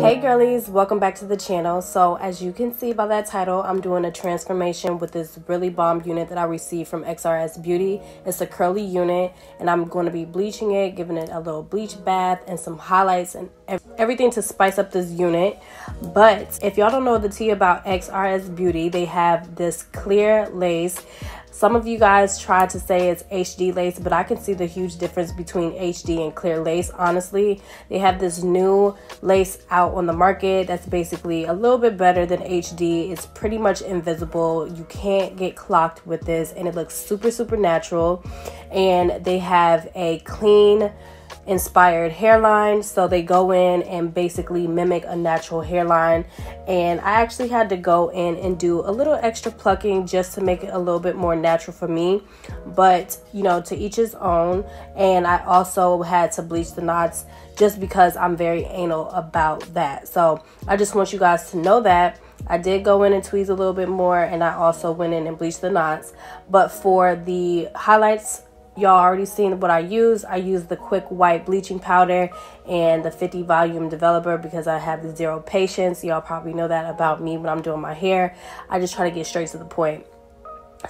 Hey girlies, welcome back to the channel. So as you can see by that title, I'm doing a transformation with this really bomb unit that I received from XRS Beauty. It's a curly unit and I'm going to be bleaching it, giving it a little bleach bath and some highlights and everything to spice up this unit. But if y'all don't know the tea about XRS Beauty, they have this clear lace. Some of you guys try to say it's HD lace, but I can see the huge difference between HD and clear lace. Honestly, they have this new lace out on the market that's basically a little bit better than HD. It's pretty much invisible. You can't get clocked with this, and it looks super, super natural. And they have a clean inspired hairline, so they go in and basically mimic a natural hairline. And I actually had to go in and do a little extra plucking just to make it a little bit more natural for me, but you know, to each his own. And I also had to bleach the knots just because I'm very anal about that, so I just want you guys to know that I did go in and tweeze a little bit more, and I also went in and bleached the knots. But for the highlights, y'all already seen what I use. I use the Quick White bleaching powder and the 50 volume developer because I have zero patience. Y'all probably know that about me when I'm doing my hair. I just try to get straight to the point.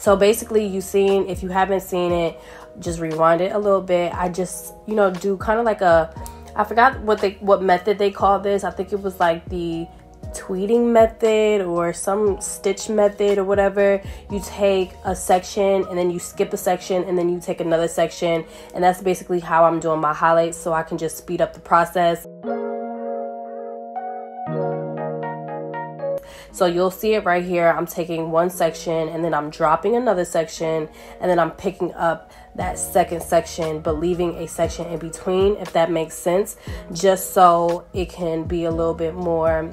So basically, you've seen, if you haven't seen it, just rewind it a little bit. I just, you know, do kind of like a, I forgot what method they call this. I think it was like the tweeding method or some stitch method or whatever. You take a section and then you skip a section and then you take another section, and that's basically how I'm doing my highlights, so I can just speed up the process. So you'll see it right here. I'm taking one section and then I'm dropping another section and then I'm picking up that second section, but leaving a section in between, if that makes sense, just so it can be a little bit more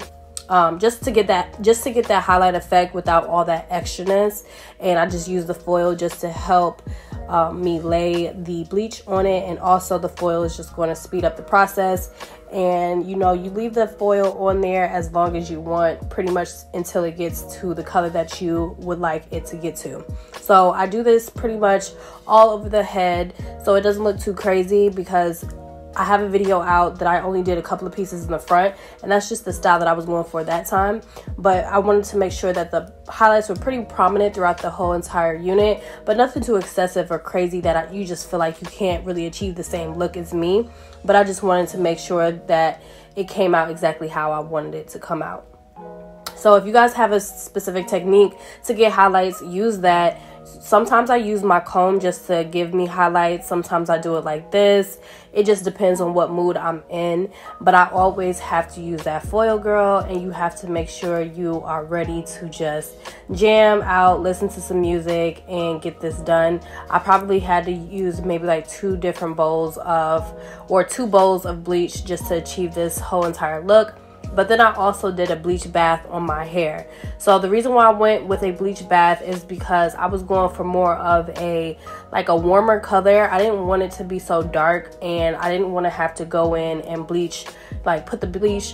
just to get that highlight effect without all that extraness. And I just use the foil just to help me lay the bleach on it, and also the foil is just going to speed up the process. And you know, you leave the foil on there as long as you want, pretty much until it gets to the color that you would like it to get to. So I do this pretty much all over the head so it doesn't look too crazy, because I have a video out that I only did a couple of pieces in the front, and that's just the style that I was going for that time. But I wanted to make sure that the highlights were pretty prominent throughout the whole entire unit, but nothing too excessive or crazy that you just feel like you can't really achieve the same look as me. But I just wanted to make sure that it came out exactly how I wanted it to come out. So if you guys have a specific technique to get highlights, use that. Sometimes I use my comb just to give me highlights. Sometimes I do it like this. It just depends on what mood I'm in. But I always have to use that foil, girl. And you have to make sure you are ready to just jam out, listen to some music, and get this done. I probably had to use maybe like two bowls of bleach just to achieve this whole entire look. But then I also did a bleach bath on my hair. So the reason why I went with a bleach bath is because I was going for more of a warmer color. I didn't want it to be so dark, and I didn't want to have to go in and bleach, put the bleach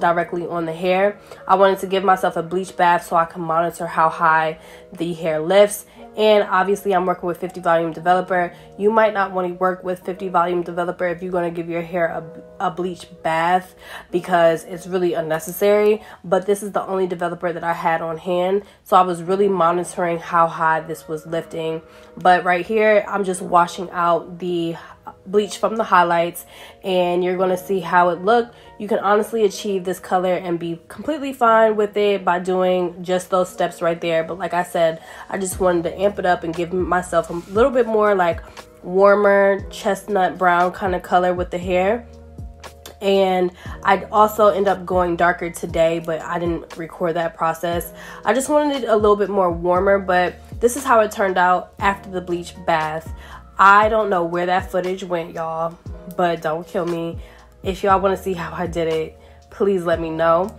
directly on the hair. I wanted to give myself a bleach bath so I can monitor how high the hair lifts. And obviously I'm working with 50 volume developer. You might not want to work with 50 volume developer if you're going to give your hair a bleach bath, because it's really unnecessary. But this is the only developer that I had on hand, so I was really monitoring how high this was lifting. But right here I'm just washing out the bleach from the highlights, and you're going to see how it looked. You can honestly achieve this color and be completely fine with it by doing just those steps right there. But like I said, I just wanted to amp it up and give myself a little bit more like warmer chestnut brown kind of color with the hair. And I'd also end up going darker today, but I didn't record that process. I just wanted it a little bit more warmer, but this is how it turned out after the bleach bath. I don't know where that footage went, y'all, but don't kill me. If y'all want to see how I did it, please let me know.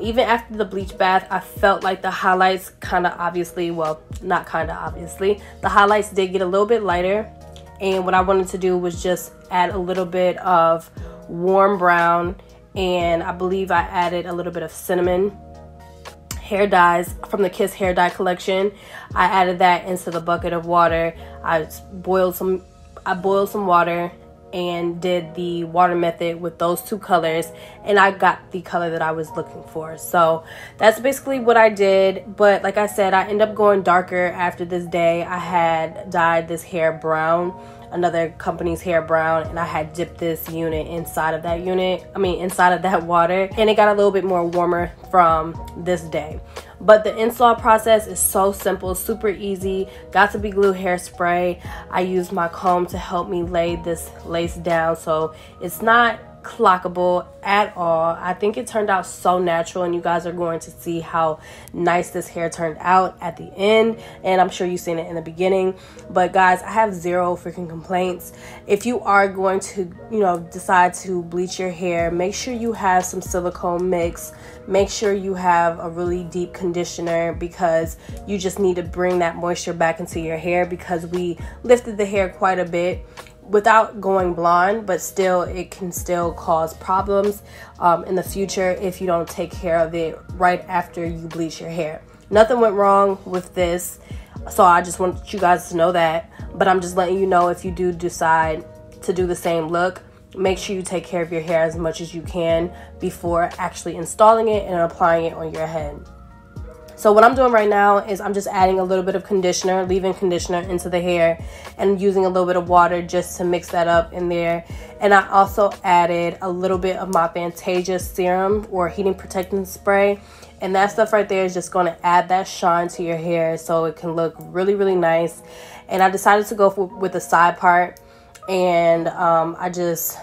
Even after the bleach bath, I felt like the highlights kind of obviously, well, not kind of obviously, the highlights did get a little bit lighter. And what I wanted to do was just add a little bit of warm brown, and I believe I added a little bit of cinnamon hair dyes from the Kiss hair dye collection. I added that into the bucket of water. I boiled some water, and did the water method with those two colors, and I got the color that I was looking for. So that's basically what I did. But like I said, I ended up going darker after this day. I had dyed this hair brown, another company's hair brown, and I had dipped this unit inside of that water, and it got a little bit more warmer from this day. But the install process is so simple, super easy. Got to Be Glue hairspray. I used my comb to help me lay this lace down, so it's not clockable at all. I think it turned out so natural, and you guys are going to see how nice this hair turned out at the end, and I'm sure you've seen it in the beginning. But guys, I have zero freaking complaints. If you are going to, you know, decide to bleach your hair, make sure you have some silicone mix, make sure you have a really deep conditioner, because you just need to bring that moisture back into your hair, because we lifted the hair quite a bit without going blonde, but still it can still cause problems in the future if you don't take care of it right after you bleach your hair. Nothing went wrong with this, so I just want you guys to know that. But I'm just letting you know, if you do decide to do the same look, make sure you take care of your hair as much as you can before actually installing it and applying it on your head. So what I'm doing right now is I'm just adding a little bit of conditioner, leave-in conditioner, into the hair, and using a little bit of water just to mix that up in there. And I also added a little bit of my Fantasia serum or heating protectant spray. And that stuff right there is just going to add that shine to your hair so it can look really, really nice. And I decided to go with the side part, and I just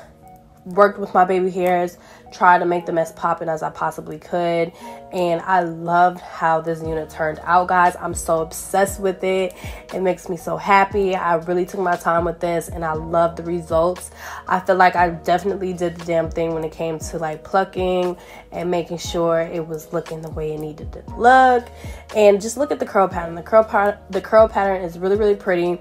worked with my baby hairs, tried to make them as poppin' as I possibly could, and I loved how this unit turned out, guys. I'm so obsessed with it. It makes me so happy. I really took my time with this, and I love the results. I feel like I definitely did the damn thing when it came to like plucking and making sure it was looking the way it needed to look. And just look at the curl pattern. The curl pattern is really, really pretty.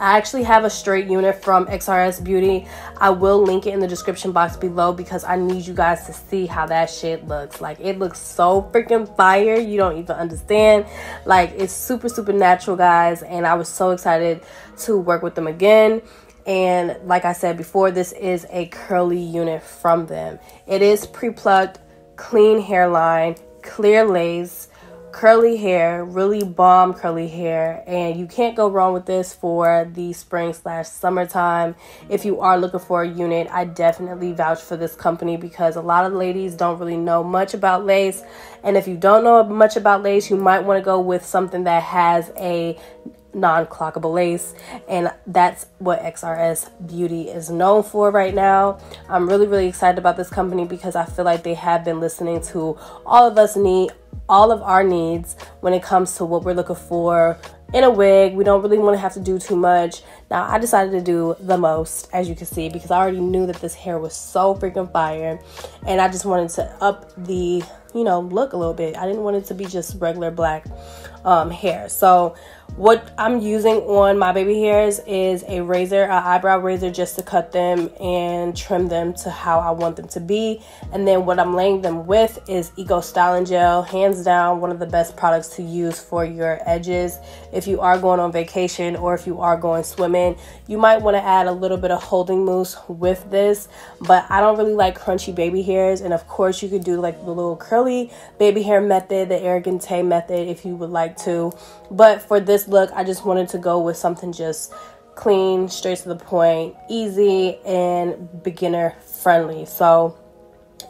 I actually have a straight unit from XRS Beauty. I will link it in the description box below, because I need you guys to see how that shit looks. Like, it looks so freaking fire. You don't even understand. Like, it's super, super natural, guys. And I was so excited to work with them again. And like I said before, this is a curly unit from them. It is pre-plucked, clean hairline, clear lace, curly hair, really bomb curly hair, and you can't go wrong with this for the spring/summertime. If you are looking for a unit, I definitely vouch for this company, because a lot of ladies don't really know much about lace, and if you don't know much about lace, you might want to go with something that has a non-clockable lace, and that's what XRS Beauty is known for right now. I'm really, really excited about this company, because I feel like they have been listening to all of our needs when it comes to what we're looking for in a wig. We don't really want to have to do too much. Now, I decided to do the most, as you can see, because I already knew that this hair was so freaking fire, and I just wanted to up the, you know, look a little bit. I didn't want it to be just regular black hair. So what I'm using on my baby hairs is a razor, an eyebrow razor, just to cut them and trim them to how I want them to be. And then what I'm laying them with is Eco Styling Gel. Hands down, one of the best products to use for your edges. If you are going on vacation or if you are going swimming, you might want to add a little bit of holding mousse with this. But I don't really like crunchy baby hairs. And of course, you could do like the little curly baby hair method, the Eregante method, if you would like to. But for this look, I just wanted to go with something just clean, straight to the point, easy, and beginner friendly. So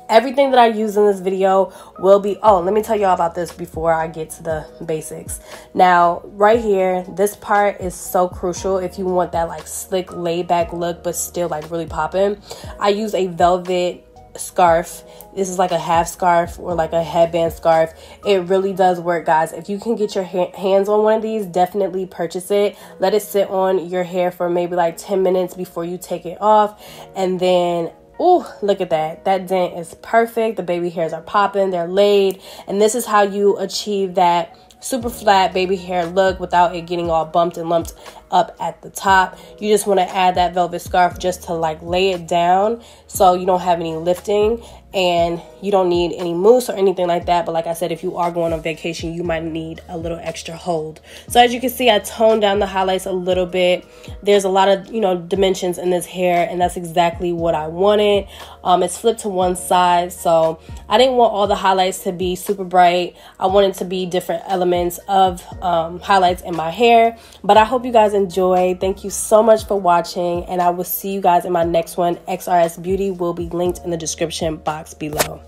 everything that I use in this video will be, oh, let me tell y'all about this before I get to the basics. Now, right here, this part is so crucial if you want that like slick, laid back look, but still like really popping. I use a velvet scarf. This is like a half scarf or like a headband scarf. It really does work, guys. If you can get your hands on one of these, definitely purchase it. Let it sit on your hair for maybe like 10 minutes before you take it off, and then, ooh, look at that. That dent is perfect. The baby hairs are popping, they're laid, and this is how you achieve that super flat baby hair look without it getting all bumped and lumped up at the top. You just want to add that velvet scarf just to like lay it down so you don't have any lifting and you don't need any mousse or anything like that. But like I said, if you are going on vacation, you might need a little extra hold. So as you can see, I toned down the highlights a little bit. There's a lot of, you know, dimensions in this hair, and that's exactly what I wanted. It's flipped to one side, so I didn't want all the highlights to be super bright. I wanted to be different elements of highlights in my hair. But I hope you guys enjoy. Thank you so much for watching, and I will see you guys in my next one. XRS Beauty will be linked in the description box below.